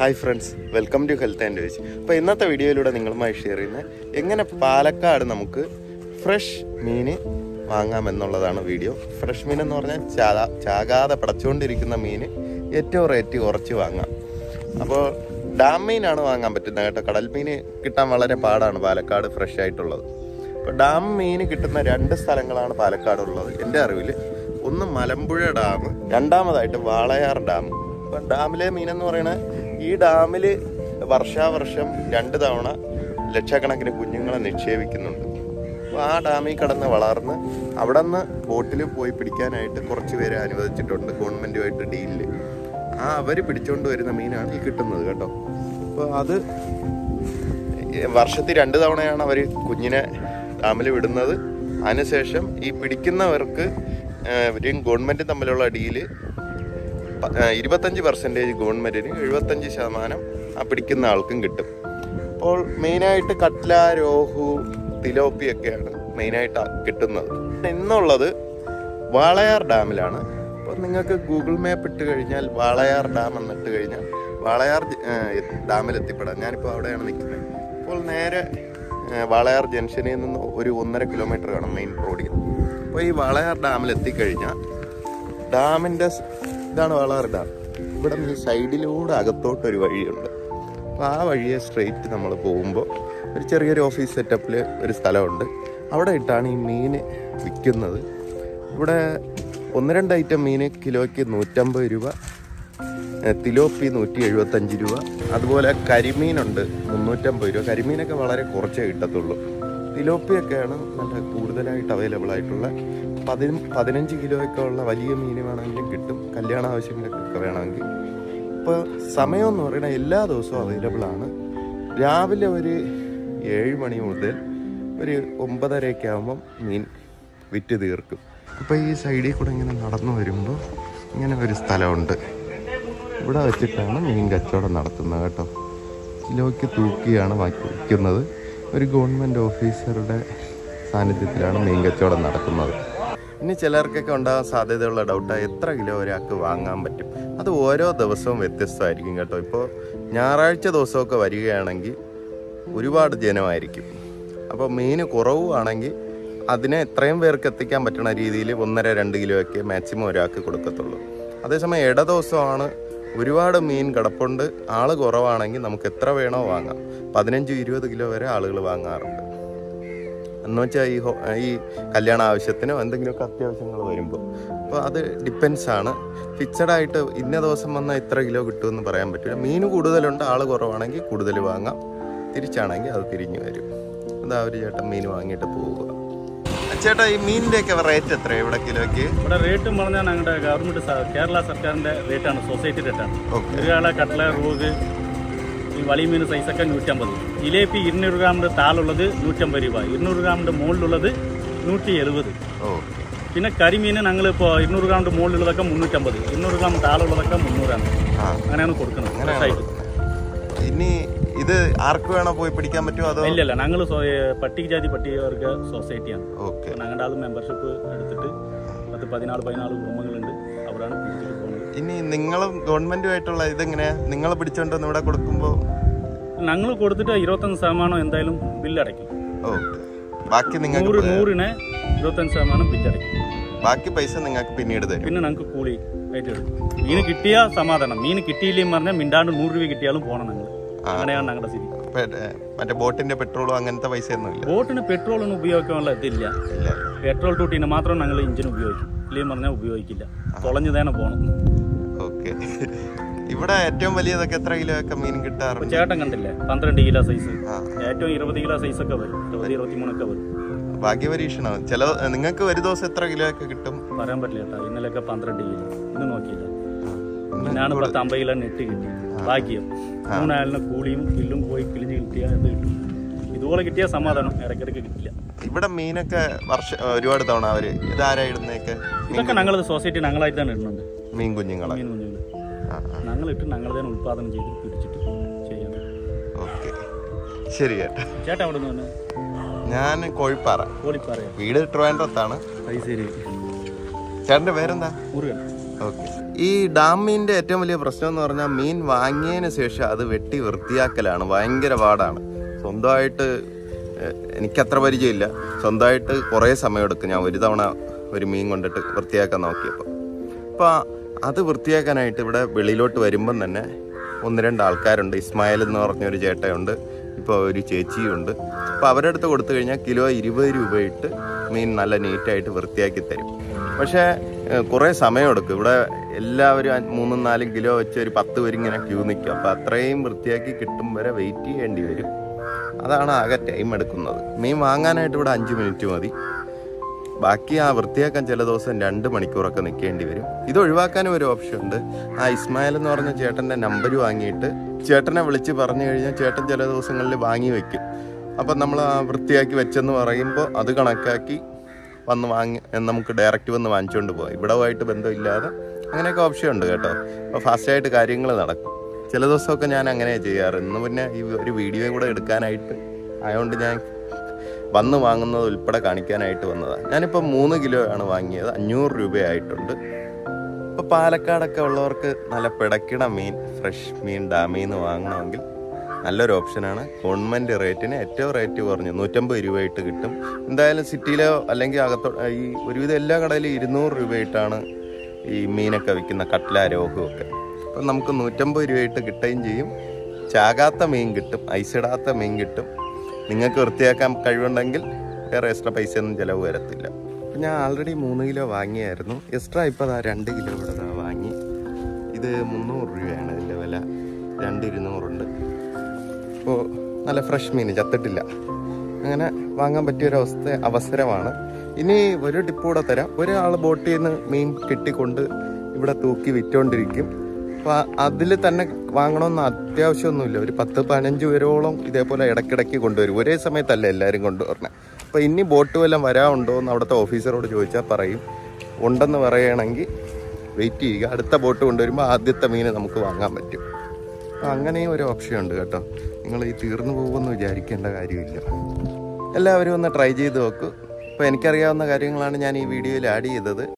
Hi friends, welcome to health and veg. അപ്പോൾ ഇന്നത്തെ വീഡിയോയിലൂടെ നിങ്ങളുമായി ഷെയർ ചെയ്യുന്നത് എങ്ങനെ പാലക്കാട് നമുക്ക് ഫ്രഷ് മീൻ വാങ്ങാമെന്നുള്ളതാണ് വീഡിയോ. ഫ്രഷ് മീൻ എന്ന് പറഞ്ഞാൽ ചാകാതെ പടച്ചുകൊണ്ടിരിക്കുന്ന മീൻ ഏറ്റവും റേറ്റ് കുറച്ച് വാങ്ങാം. അപ്പോൾ ഡാം മീനാണ് വാങ്ങാൻ പറ്റുന്നത് കേട്ടോ. കടൽ മീൻ കിട്ടാൻ വളരെ പാടാണ് പാലക്കാട് ഫ്രഷ് ആയിട്ടുള്ളത്. അപ്പോൾ ഡാം മീൻ കിട്ടുന്ന രണ്ട് സ്ഥലങ്ങളാണ് പാലക്കാടുള്ളത് എൻ്റെ അറിവിൽ. ഒന്ന് മലമ്പുഴ ഡാം, രണ്ടാമതായിട്ട് വാളയാർ ഡാം. അപ്പം ഡാമിലെ മീനെന്ന് പറയുന്നത് ഈ ഡാമിൽ വർഷാവർഷം 2 തവണ ലക്ഷക്കണക്കിന് കുഞ്ഞുങ്ങളെ നിക്ഷേപിക്കുന്നുണ്ട്. അപ്പോൾ ആ ഡാമിൽ കടന്ന് വളർന്ന് അവിടെ നിന്ന് ബോട്ടിൽ പോയി പിടിക്കാനായിട്ട് കുറച്ച് പേര് അനുവദിച്ചിട്ടുണ്ട് ഗവൺമെൻറ്റുമായിട്ട് ഡീലിൽ. അവർ പിടിച്ചുകൊണ്ട് വരുന്ന മീനാണ് ഈ കിട്ടുന്നത് കേട്ടോ. അപ്പോൾ അത് വർഷത്തിൽ 2 തവണയാണ് അവർ കുഞ്ഞിനെ ഡാമിൽ വിടുന്നത്. അതിനുശേഷം ഈ പിടിക്കുന്നവർക്ക് ഇവരും ഗവൺമെൻറ്റും തമ്മിലുള്ള ഡീല് 25% ഗവൺമെൻറ്റിന്, 75% ആ പിടിക്കുന്ന ആൾക്കും കിട്ടും. അപ്പോൾ മെയിനായിട്ട് കട്ട്ല, രോഹു, തിലോപ്പിയൊക്കെയാണ് മെയിനായിട്ട് കിട്ടുന്നത്. ഇന്നുള്ളത് വാളയാർ ഡാമിലാണ്. അപ്പോൾ നിങ്ങൾക്ക് ഗൂഗിൾ മാപ്പ് ഇട്ട് കഴിഞ്ഞാൽ വാളയാർ ഡാം എന്നിട്ട് കഴിഞ്ഞാൽ വാളയാർ ഡാമിൽ എത്തിപ്പെടാം. ഞാനിപ്പോൾ അവിടെയാണ് നിൽക്കുന്നത്. അപ്പോൾ നേരെ വാളയാർ ജംഗ്ഷനിൽ നിന്ന് ഒരു 1.5 കിലോമീറ്റർ കാണും മെയിൻ റോഡിൽ. അപ്പോൾ ഈ വാളയാർ ഡാമിൽ എത്തിക്കഴിഞ്ഞാൽ ഡാമിൻ്റെ ഇതാണ് വാളയാർ ഡാം. ഇവിടെ നിന്ന് സൈഡിലൂടെ അകത്തോട്ടൊരു വഴിയുണ്ട്. അപ്പോൾ ആ വഴിയെ സ്ട്രെയിറ്റ് നമ്മൾ പോകുമ്പോൾ ഒരു ചെറിയൊരു ഓഫീസ് സെറ്റപ്പിൽ ഒരു സ്ഥലമുണ്ട്. അവിടെ ഇട്ടാണ് ഈ മീൻ വിൽക്കുന്നത്. ഇവിടെ 1-2 ഐറ്റം മീൻ കിലോയ്ക്ക് 150 രൂപ, തിലോപ്പി 175 രൂപ, അതുപോലെ കരിമീനുണ്ട് 350 രൂപ. കരിമീനൊക്കെ വളരെ കുറച്ചേ കിട്ടത്തുള്ളൂ. തിലോപ്പിയൊക്കെയാണ് നല്ല കൂടുതലായിട്ട് അവൈലബിൾ ആയിട്ടുള്ള 15 കിലോയൊക്കെ ഉള്ള വലിയ മീൻ വേണമെങ്കിൽ കിട്ടും, കല്യാണ ആവശ്യങ്ങൾക്കൊക്കെ വേണമെങ്കിൽ. ഇപ്പോൾ സമയമെന്ന് പറയുന്നത് എല്ലാ ദിവസവും അവൈലബിളാണ്. രാവിലെ ഒരു 7 മണി മുതൽ ഒരു 9:30 ആകുമ്പം മീൻ വിറ്റ് തീർക്കും. അപ്പോൾ ഈ സൈഡിൽ കൂടെ ഇങ്ങനെ നടന്നു വരുമ്പോൾ ഇങ്ങനെ ഒരു സ്ഥലമുണ്ട്. ഇവിടെ വെച്ചിട്ടാണ് മീൻ കച്ചവടം നടത്തുന്നത് കേട്ടോ. കിലോയ്ക്ക് തൂക്കിയാണ് വയ്ക്കുന്നത്. ഒരു ഗവൺമെൻറ് ഓഫീസറുടെ സാന്നിധ്യത്തിലാണ് മീൻ കച്ചവടം നടക്കുന്നത്. ഇനി ചിലർക്കൊക്കെ ഉണ്ടാകാൻ സാധ്യതയുള്ള ഡൗട്ടാണ് എത്ര കിലോ ഒരാൾക്ക് വാങ്ങാൻ പറ്റും. അത് ഓരോ ദിവസവും വ്യത്യസ്തമായിരിക്കും കേട്ടോ. ഇപ്പോൾ ഞായറാഴ്ച ദിവസമൊക്കെ വരികയാണെങ്കിൽ ഒരുപാട് ജനമായിരിക്കും. അപ്പോൾ മീൻ കുറവാണെങ്കിൽ അതിനെ എത്രയും പേർക്ക് എത്തിക്കാൻ പറ്റുന്ന രീതിയിൽ 1.5-2 കിലോയൊക്കെ മാക്സിമം ഒരാൾക്ക് കൊടുക്കത്തുള്ളൂ. അതേസമയം ഇട ദിവസമാണ് ഒരുപാട് മീൻ കിടപ്പുണ്ട്. ആൾ കുറവാണെങ്കിൽ നമുക്ക് എത്ര വേണോ വാങ്ങാം. 15-20 കിലോ വരെ ആളുകൾ വാങ്ങാറുണ്ട്. എന്ന് വെച്ചാൽ ഈ കല്യാണ ആവശ്യത്തിനോ എന്തെങ്കിലുമൊക്കെ അത്യാവശ്യങ്ങൾ വരുമ്പോൾ. അപ്പോൾ അത് ഡിപ്പെൻസാണ്. ഫിക്സഡായിട്ട് ഇന്ന ദിവസം വന്നാൽ ഇത്ര കിലോ കിട്ടുമെന്ന് പറയാൻ പറ്റില്ല. മീൻ കൂടുതലുണ്ട്, ആൾ കുറവാണെങ്കിൽ കൂടുതൽ വാങ്ങാം. തിരിച്ചാണെങ്കിൽ അത് തിരിഞ്ഞു വരും. അതാ ഒരു ചേട്ടൻ മീൻ വാങ്ങിയിട്ട് പോവുക. ചേട്ടാ, ഈ മീനിൻ്റെയൊക്കെ റേറ്റ് എത്രയാണ് ഇവിടെ കിലോയ്ക്ക്? ഇവിടെ റേറ്റ് പറഞ്ഞാൽ ഞങ്ങളുടെ ഗവൺമെൻറ് കേരള സർക്കാരിൻ്റെ റേറ്റാണ്, സൊസൈറ്റി റേറ്റാണ്. ഒരാളെ കട്ട്ല, റോഗ്, ഈ വലിയ മീൻ സൈസൊക്കെ 150. ജിലേബി 200 ഗ്രാമിൻ്റെ താളുള്ളത് 150 രൂപ, 200 ഗ്രാമിൻ്റെ മുകളിലുള്ളത് 170. പിന്നെ കരിമീൻ ഞങ്ങളിപ്പോൾ 200 ഗ്രാമിൻ്റെ മുകളിലുള്ളതൊക്കെ 350, 200 ഗ്രാം താളുള്ളതൊക്കെ 300 ആണ്. അങ്ങനെയാണ് കൊടുക്കുന്നത്. ഇനി ഇത് ആർക്ക് വേണോ പോയി പിടിക്കാൻ പറ്റുമോ? അതോ ഇല്ലല്ല, ഞങ്ങൾ പട്ടികജാതി പട്ടികവർഗ സൊസൈറ്റിയാണ്. ഓക്കെ, ഞങ്ങളുടെ അത് മെമ്പർഷിപ്പ് എടുത്തിട്ട് 14 കുടുംബങ്ങളുണ്ട്. അവരാണ് പിടിച്ചിട്ട് പോകുന്നത്. ഇനി നിങ്ങളും ഗവൺമെൻറ്റുമായിട്ടുള്ള ഇതെങ്ങനെ നിങ്ങൾ പിടിച്ചോണ്ടോ ഇവിടെ കൊടുക്കുമ്പോൾ? ഞങ്ങൾ കൊടുത്തിട്ട് 25% എന്തായാലും ബില്ലടയ്ക്കും. ഓക്കെ, ബാക്കി നിങ്ങൾ 100-ന് 25% ബില്ലടയ്ക്കും. ബാക്കി പൈസ നിങ്ങൾക്ക് പിന്നീട് തരും. പിന്നെ ഞങ്ങൾക്ക് കൂലി ആയിട്ട് എടുക്കും. മീൻ കിട്ടിയാൽ സമാധാനം, മീൻ കിട്ടിയില്ലെന്ന് പറഞ്ഞാൽ മിണ്ടാണ്ട് 100 രൂപ കിട്ടിയാലും പോകണം. ഞങ്ങൾ അങ്ങനെയാണ് ഞങ്ങളുടെ സ്ഥിതി. മറ്റേ ബോട്ടിന്റെ പെട്രോളോ അങ്ങനത്തെ പൈസ ഒന്നും ഇല്ല. ബോട്ടിന് പെട്രോളൊന്നും ഉപയോഗിക്കാനുള്ള ഇതില്ല. പെട്രോൾ ഡ്യൂട്ടിന് മാത്രം ഞങ്ങൾ ഇഞ്ചിന് ഉപയോഗിക്കും. ഇല്ലെന്ന് പറഞ്ഞാൽ ഉപയോഗിക്കില്ല, തുളഞ്ഞു തന്നെ പോകണം. ഓക്കെ, ഇവിടെ ഏറ്റവും വലിയതൊക്കെ എത്ര കിലോ ഒക്കെ മീൻ കിട്ടാറുണ്ട്? ചേട്ടൻ കണ്ടില്ലേ, 12 കിലോ സൈസ്, ഏറ്റവും 20 കിലോ സൈസൊക്കെ വരും, 23 ഒക്കെ വരും. ഭാഗ്യപരീക്ഷണം. ചില നിങ്ങൾക്ക് ഒരു ദിവസം എത്ര കിലോ ഒക്കെ കിട്ടും പറയാൻ പറ്റില്ല കേട്ടോ. ഇന്നലെയൊക്കെ 12 കിലോ, ഇന്ന് നോക്കിയില്ല. ഇന്നാണ് ഇവിടുത്തെ 50 കിലോ നെറ്റ് കിട്ടി. ഭാഗ്യം, മൂന്നാലിന് കൂലിയും കില്ലും പോയി കിളിഞ്ഞ് കിട്ടിയാൽ എന്ത് കിട്ടും? ഇതുപോലെ കിട്ടിയാൽ സമാധാനം, ഇടയ്ക്കിടയ്ക്ക് കിട്ടില്ല. ഇവിടെ മീനൊക്കെ ഒരുപാട് തവണ അവര് ഇതാരായിടുന്നൊക്കെ ഇതൊക്കെ ഞങ്ങളത് സൊസൈറ്റി ഞങ്ങളായിട്ട് തന്നെ ഇടുന്നുണ്ട്. മീൻ കുഞ്ഞുങ്ങളെ ഞങ്ങളിട്ട് ഞങ്ങൾ തന്നെ ഉൽപാദനം ചെയ്ത് പിടിച്ചിട്ട് ചെയ്യാം. ഓക്കെ, ശരി ചേട്ടാ. ചേട്ടാ അവിടെ നിന്ന് ഞാൻ കോഴിപ്പാറ. കോഴിപ്പാറ വീട് ട്രിവാൻഡ്രത്താണ്. ചേട്ടൻ്റെ പേരെന്താ? മുരുകൻ. ഓക്കെ, ഈ ഡാമിൻ്റെ ഏറ്റവും വലിയ പ്രശ്നം എന്ന് പറഞ്ഞാൽ മീൻ വാങ്ങിയതിന് ശേഷം അത് വെട്ടി വൃത്തിയാക്കലാണ്, ഭയങ്കര പാടാണ്. സ്വന്തമായിട്ട് എനിക്കത്ര പരിചയമില്ല, സ്വന്തമായിട്ട് കുറേ സമയമെടുക്കും. ഞാൻ ഒരു തവണ ഒരു മീൻ കൊണ്ടിട്ട് വൃത്തിയാക്കാൻ നോക്കിയപ്പോൾ അപ്പോൾ അത് വൃത്തിയാക്കാനായിട്ട് ഇവിടെ വെളിയിലോട്ട് വരുമ്പം തന്നെ ഒന്ന് രണ്ട് ആൾക്കാരുണ്ട്. ഇസ്മായിൽ എന്ന് പറഞ്ഞൊരു ചേട്ടയുണ്ട്, ഇപ്പോൾ ഒരു ചേച്ചിയുണ്ട്. അപ്പോൾ അവരുടെ അടുത്ത് കൊടുത്തു കഴിഞ്ഞാൽ കിലോ 20 രൂപ ഇട്ട് മീൻ നല്ല നീറ്റായിട്ട് വൃത്തിയാക്കി തരും. പക്ഷേ കുറേ സമയമെടുക്കും. ഇവിടെ എല്ലാവരും 3-4 കിലോ വെച്ച് ഒരു 10 പേര് ഇങ്ങനെ ക്യൂ നിൽക്കും. അപ്പോൾ അത്രയും വൃത്തിയാക്കി കിട്ടും വരെ വെയിറ്റ് ചെയ്യേണ്ടി വരും. അതാണ് ആകെ ടൈം എടുക്കുന്നത്. മീൻ വാങ്ങാനായിട്ട് ഇവിടെ 5 മിനിറ്റ് മതി, ബാക്കി ആ വൃത്തിയാക്കാൻ ചില ദിവസം 2 മണിക്കൂറൊക്കെ നിൽക്കേണ്ടി വരും. ഇത് ഒഴിവാക്കാനും ഒരു ഓപ്ഷൻ ഉണ്ട്. ആ ഇസ്മായിൽ എന്ന് പറഞ്ഞ ചേട്ടൻ്റെ നമ്പർ വാങ്ങിയിട്ട് ചേട്ടനെ വിളിച്ച് പറഞ്ഞു കഴിഞ്ഞാൽ ചേട്ടൻ ചില ദിവസങ്ങളിൽ വാങ്ങി വയ്ക്കും. അപ്പം നമ്മൾ ആ വൃത്തിയാക്കി വെച്ചെന്ന് പറയുമ്പോൾ അത് കണക്കാക്കി വന്ന് വാങ്ങി നമുക്ക് ഡയറക്റ്റ് വന്ന് വാങ്ങിച്ചുകൊണ്ട് പോകാം. ഇവിടമായിട്ട് ബന്ധമില്ലാതെ അങ്ങനെയൊക്കെ ഓപ്ഷൻ ഉണ്ട് കേട്ടോ. അപ്പോൾ ഫാസ്റ്റായിട്ട് കാര്യങ്ങൾ നടക്കും. ചില ദിവസമൊക്കെ ഞാൻ അങ്ങനെ ചെയ്യാറ്. ഇന്ന് പിന്നെ ഈ ഒരു വീഡിയോ കൂടെ എടുക്കാനായിട്ട് ആയതുകൊണ്ട് ഞാൻ വന്ന് വാങ്ങുന്നത് ഉൾപ്പെടെ കാണിക്കാനായിട്ട് വന്നതാണ്. ഞാനിപ്പോൾ 3 കിലോ ആണ് വാങ്ങിയത്, 500 രൂപയായിട്ടുണ്ട്. ഇപ്പോൾ പാലക്കാടൊക്കെ ഉള്ളവർക്ക് നല്ല പിടക്കിട മീൻ, ഫ്രഷ് മീൻ ഡാമിൽ നിന്ന് വാങ്ങണമെങ്കിൽ നല്ലൊരു ഓപ്ഷനാണ്. ഗവൺമെൻറ് റേറ്റിന് ഏറ്റവും റേറ്റ് കുറഞ്ഞ് 150 രൂപയായിട്ട് കിട്ടും. എന്തായാലും സിറ്റിയിലോ അല്ലെങ്കിൽ അകത്തോ ഈ ഒരുവിധം എല്ലാ കടയിലും 200 രൂപയായിട്ടാണ് ഈ മീനൊക്കെ വിൽക്കുന്ന, കട്ട്ല രോഹുമൊക്കെ. അപ്പം നമുക്ക് 150 രൂപയായിട്ട് കിട്ടുകയും ചെയ്യും. ചാകാത്ത മീൻ കിട്ടും, ഐസിടാത്ത മീൻ കിട്ടും. നിങ്ങൾക്ക് വൃത്തിയാക്കാൻ കഴിവുണ്ടെങ്കിൽ വേറെ എക്സ്ട്രാ പൈസ ഒന്നും ചിലവ് വരത്തില്ല. അപ്പം ഞാൻ ആൾറെഡി 3 കിലോ വാങ്ങിയായിരുന്നു. എക്സ്ട്രാ ഇപ്പോൾ 2 കിലോ ഇവിടെ വാങ്ങി. ഇത് 300 രൂപയാണ് ഇതിൻ്റെ വില, 2,200 ഉണ്ട്. അപ്പോൾ നല്ല ഫ്രഷ് മീൻ, ചത്തിട്ടില്ല, അങ്ങനെ വാങ്ങാൻ പറ്റിയൊരവസ്ഥ അവസരമാണ്. ഇനി ഒരു ടിപ്പ് കൂടെ തരാം. ഒരാൾ ബോട്ടിൽ നിന്ന് മീൻ കിട്ടിക്കൊണ്ട് ഇവിടെ തൂക്കി വിറ്റോണ്ടിരിക്കും. അപ്പോൾ അതിൽ തന്നെ വാങ്ങണമെന്ന് അത്യാവശ്യമൊന്നുമില്ല. ഒരു 10-15 പേരോളം ഇതേപോലെ ഇടയ്ക്കിടയ്ക്ക് കൊണ്ടുവരും. ഒരേ സമയത്തല്ല എല്ലാവരും കൊണ്ടുവരണേ. അപ്പോൾ ഇനി ബോട്ട് വല്ലതും വരാനുണ്ടോ എന്ന് അവിടുത്തെ ഓഫീസറോട് ചോദിച്ചാൽ പറയും. ഉണ്ടെന്ന് പറയുകയാണെങ്കിൽ വെയിറ്റ് ചെയ്യുക, അടുത്ത ബോട്ട് കൊണ്ടുവരുമ്പോൾ ആദ്യത്തെ മീൻ നമുക്ക് വാങ്ങാൻ പറ്റും. അപ്പോൾ അങ്ങനെയും ഒരു ഓപ്ഷൻ ഉണ്ട് കേട്ടോ. നിങ്ങൾ ഈ തീർന്നു പോകുമെന്ന് വിചാരിക്കേണ്ട കാര്യമില്ല. എല്ലാവരും ഒന്ന് ട്രൈ ചെയ്ത് നോക്കൂ. അപ്പോൾ എനിക്കറിയാവുന്ന കാര്യങ്ങളാണ് ഞാൻ ഈ വീഡിയോയിൽ ആഡ് ചെയ്തത്.